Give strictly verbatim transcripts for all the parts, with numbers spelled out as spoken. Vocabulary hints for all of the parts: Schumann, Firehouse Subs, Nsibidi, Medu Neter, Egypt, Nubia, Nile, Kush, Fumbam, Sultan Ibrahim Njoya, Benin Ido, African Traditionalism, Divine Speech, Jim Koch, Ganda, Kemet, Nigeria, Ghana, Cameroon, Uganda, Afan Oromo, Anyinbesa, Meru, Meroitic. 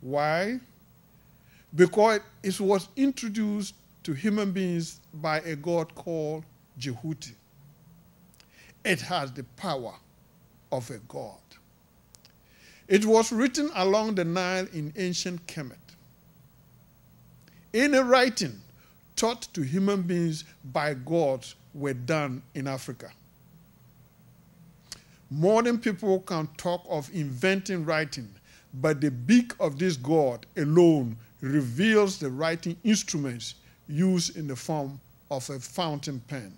Why? Because it was introduced to human beings by a god called Jehuti. It has the power of a god. It was written along the Nile in ancient Kemet. Any writing taught to human beings by gods were done in Africa. Modern people can talk of inventing writing, but the beak of this god alone reveals the writing instruments used in the form of a fountain pen.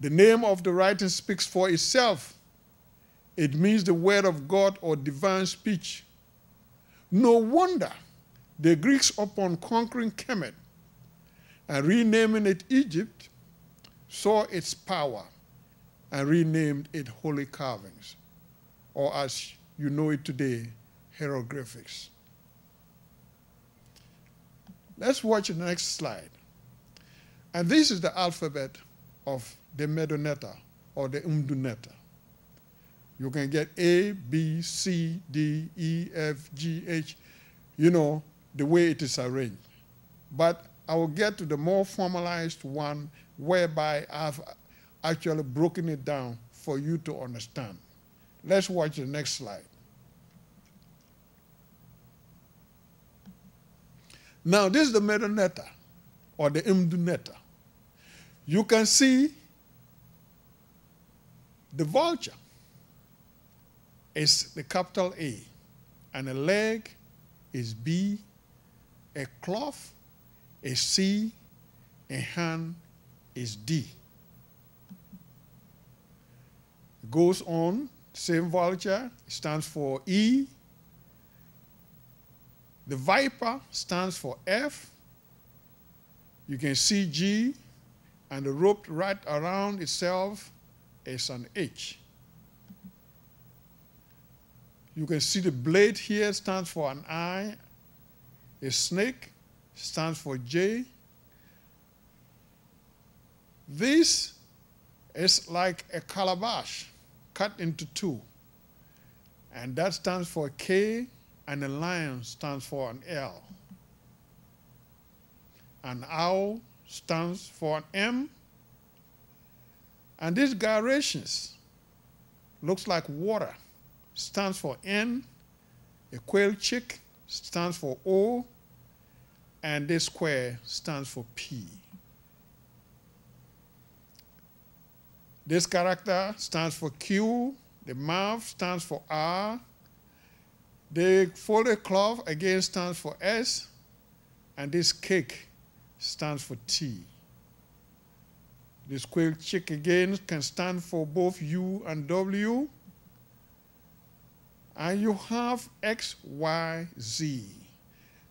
The name of the writing speaks for itself. It means the word of God or divine speech. No wonder the Greeks, upon conquering Kemet and renaming it Egypt, saw its power and renamed it holy carvings, or as you know it today, hieroglyphics. Let's watch the next slide. And this is the alphabet of the Medu Neter or the Medu Neter. You can get A, B, C, D, E, F, G, H, you know, the way it is arranged. But I will get to the more formalized one whereby I've actually broken it down for you to understand. Let's watch the next slide. Now, this is the Medu Neter, or the Medu Neter. You can see the vulture is the capital A, and a leg is B, a cloth is C, a hand is D. It goes on, same vulture stands for E. The viper stands for F. You can see G, and the rope right around itself is an H. You can see the blade here stands for an I. A snake stands for J. This is like a calabash cut into two, and that stands for K. And a lion stands for an L. An owl stands for an M. And these gyrations, looks like water, stands for N. A quail chick stands for O. And this square stands for P. This character stands for Q. The mouth stands for R. The folded cloth again stands for S, and this cake stands for T. This quail chick again can stand for both U and W. And you have X, Y, Z.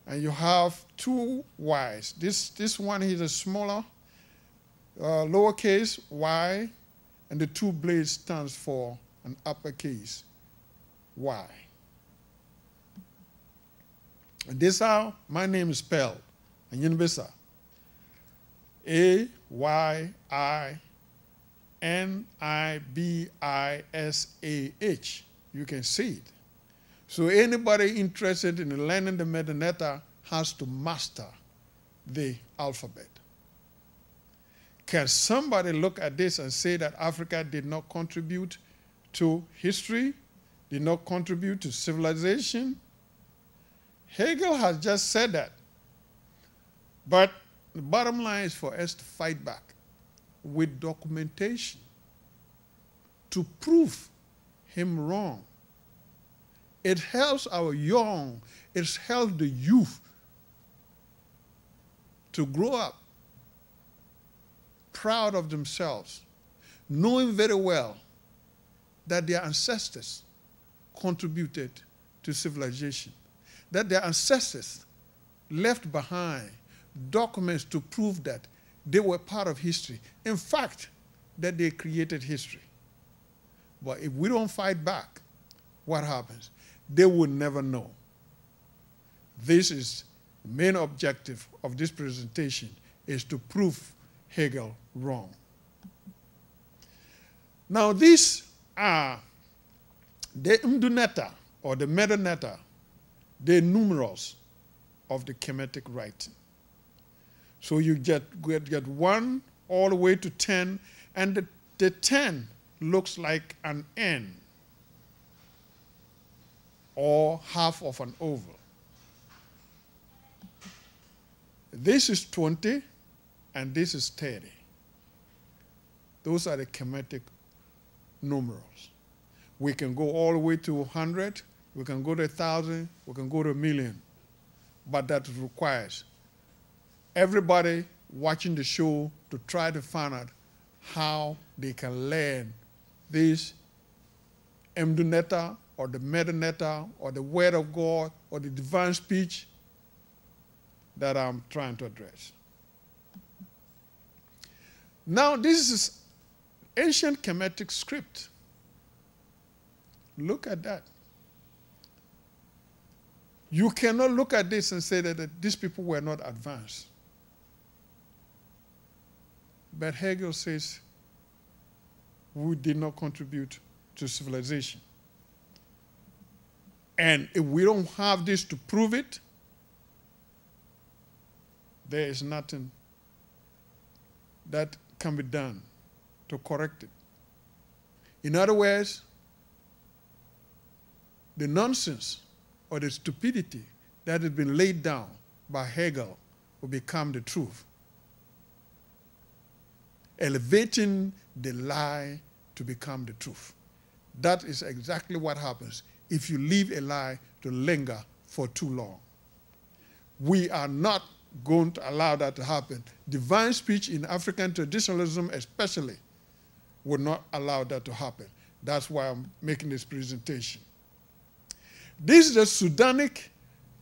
And you have two Ys. This, this one is a smaller uh, lowercase y, and the two blades stands for an uppercase Y. And this is how my name is spelled, Anyinbesa. A Y I N I B I S A H. You can see it. So anybody interested in learning the Medu Neter has to master the alphabet. Can somebody look at this and say that Africa did not contribute to history, did not contribute to civilization? Hegel has just said that, but the bottom line is for us to fight back with documentation to prove him wrong. It helps our young, it helps the youth to grow up proud of themselves, knowing very well that their ancestors contributed to civilization, that their ancestors left behind documents to prove that they were part of history. In fact, that they created history. But if we don't fight back, what happens? They will never know. This is the main objective of this presentation, is to prove Hegel wrong. Now these are the Medu Neter or the Medu Neter the numerals of the Kemetic writing. So you get, get, get one all the way to ten, and the, the ten looks like an N or half of an oval. This is twenty, and this is thirty. Those are the Kemetic numerals. We can go all the way to one hundred, we can go to one thousand, we can go to a million. But that requires everybody watching the show to try to find out how they can learn this Medu Neter or the Medu Neter or the Word of God or the divine speech that I'm trying to address. Now, this is ancient Kemetic script. Look at that. You cannot look at this and say that, that these people were not advanced. But Hegel says we did not contribute to civilization. And if we don't have this to prove it, there is nothing that can be done to correct it. In other words, the nonsense or the stupidity that has been laid down by Hegel will become the truth, elevating the lie to become the truth. That is exactly what happens if you leave a lie to linger for too long. We are not going to allow that to happen. Divine speech in African traditionalism especially would not allow that to happen. That's why I'm making this presentation. This is the Sudanic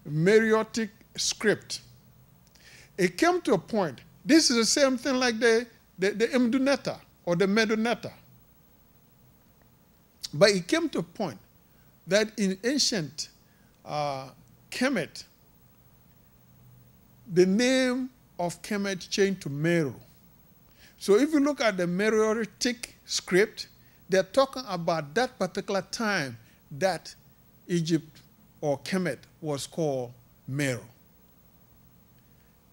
Meroitic script. It came to a point. This is the same thing like the, the, the Medu Neter or the Medu Neter. But it came to a point that in ancient uh, Kemet, the name of Kemet changed to Meru. So if you look at the Meroitic script, they're talking about that particular time that Egypt or Kemet was called Meru.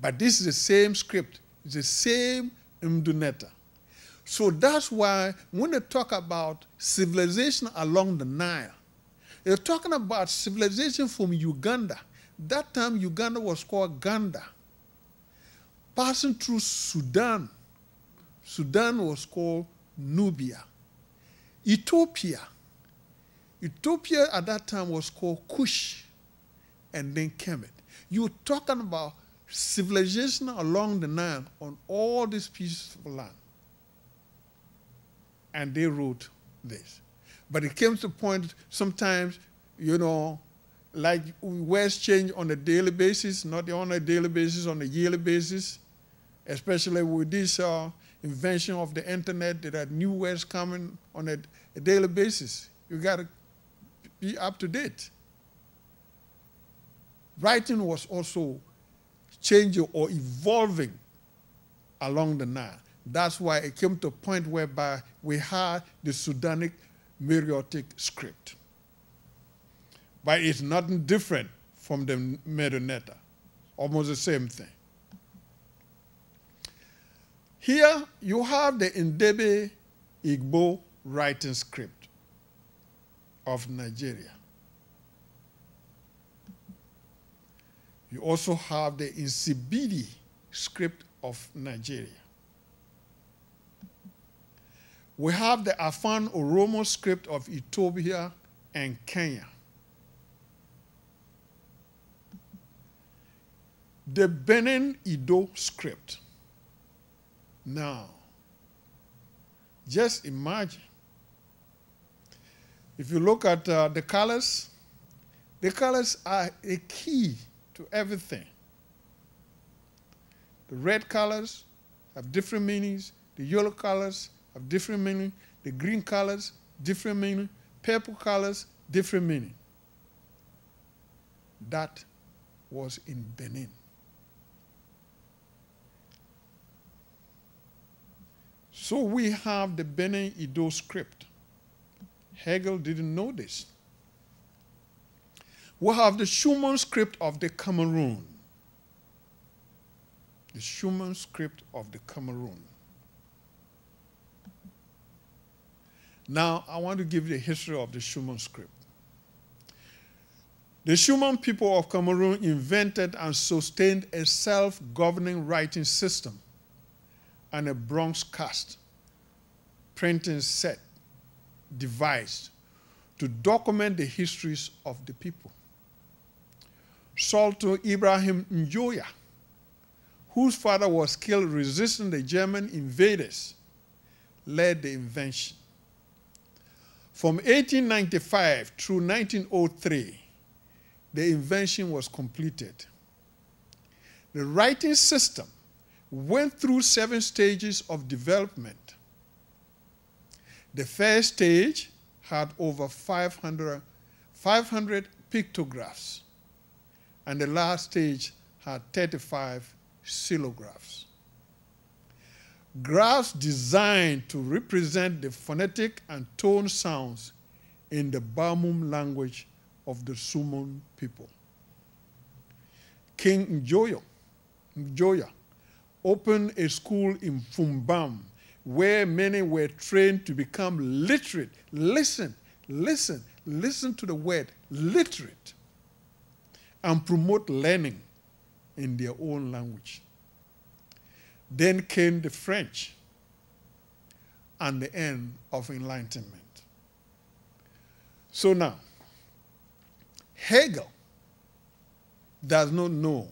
But this is the same script, it's the same Medu Neter. So that's why when they talk about civilization along the Nile, they're talking about civilization from Uganda. That time Uganda was called Ganda. Passing through Sudan, Sudan was called Nubia. Ethiopia, Ethiopia at that time was called Kush, and then Kemet. You're talking about civilization along the Nile on all these pieces of land. And they wrote this. But it came to the point sometimes, you know, like words change on a daily basis, not on a daily basis, on a yearly basis, especially with this uh, invention of the internet, there are new words coming on a, a daily basis. You got to be up to date. Writing was also changing or evolving along the Nile. That's why it came to a point whereby we had the Sudanic Meroitic script. But it's nothing different from the Medu Neter, almost the same thing. Here you have the Ndebe Igbo writing script of Nigeria. You also have the Nsibidi script of Nigeria. We have the Afan Oromo script of Ethiopia and Kenya. The Benin Ido script. Now, just imagine. If you look at uh, the colors, the colors are a key to everything. The red colors have different meanings. The yellow colors have different meaning. The green colors, different meaning. Purple colors, different meaning. That was in Benin. So we have the Benin Ido script. Hegel didn't know this. we have the Schumann script of the Cameroon. The Schumann script of the Cameroon. Now, I want to give you the history of the Schumann script. The Schumann people of Cameroon invented and sustained a self-governing writing system and a bronze cast printing set devised to document the histories of the people. Sultan Ibrahim Njoya, whose father was killed resisting the German invaders, led the invention. From eighteen ninety-five through nineteen oh three, the invention was completed. The writing system went through seven stages of development. The first stage had over five hundred, five hundred pictographs, and the last stage had thirty-five silographs. Graphs designed to represent the phonetic and tone sounds in the Bamum language of the Schumann people. King Njoya, Njoya opened a school in Fumbam where many were trained to become literate. Listen, listen, listen to the word literate, and promote learning in their own language. Then came the French and the end of Enlightenment. So now, Hegel does not know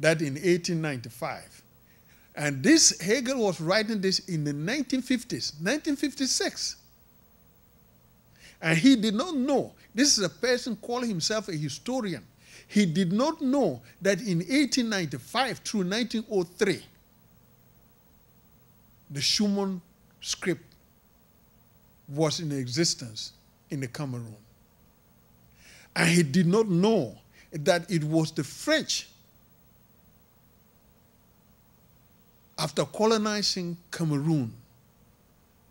that in eighteen ninety-five, and this Hegel was writing this in the nineteen fifties, nineteen fifty-six. And he did not know, this is a person calling himself a historian, he did not know that in eighteen ninety-five through nineteen oh three, the Schumann script was in existence in the Cameroon. And he did not know that it was the French, after colonizing Cameroon,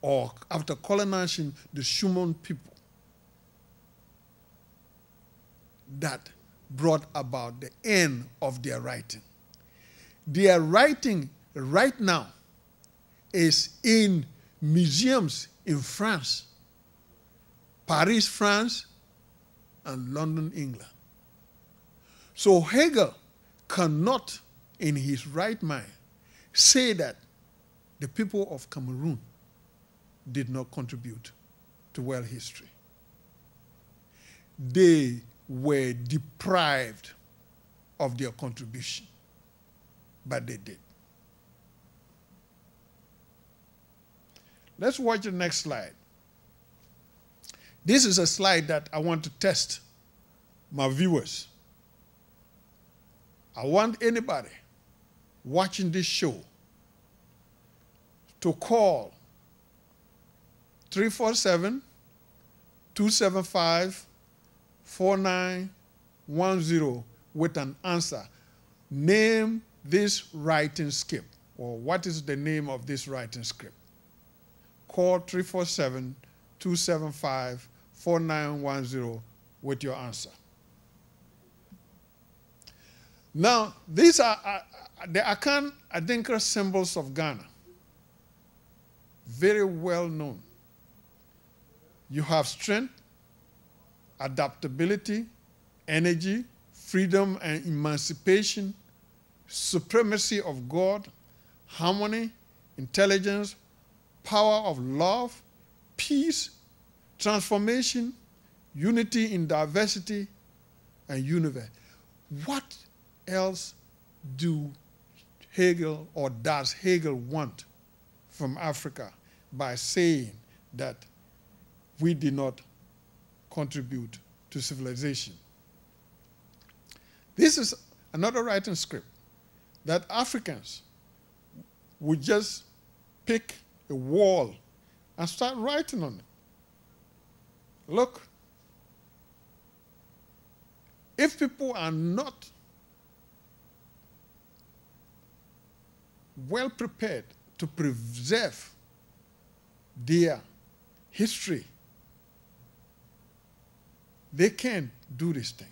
or after colonizing the Schumann people, that brought about the end of their writing. Their writing right now is in museums in France, Paris, France, and London, England. So Hegel cannot, in his right mind, say that the people of Cameroon did not contribute to world history. They were deprived of their contribution, but they did. Let's watch the next slide. This is a slide that I want to test my viewers. I want anybody watching this show to call three four seven, two seven five, four nine one zero with an answer. Name this writing script, or what is the name of this writing script? Call three four seven, two seven five, four nine one zero with your answer. Now, these are uh, the Akan Adinkra symbols of Ghana. Very well known. You have strength, adaptability, energy, freedom and emancipation, supremacy of God, harmony, intelligence, power of love, peace, transformation, unity in diversity, and universe. What else do Hegel, or does Hegel want from Africa by saying that we did not contribute to civilization? This is another writing script that Africans would just pick a wall and start writing on it. Look, if people are not well prepared to preserve their history, they can't do these things.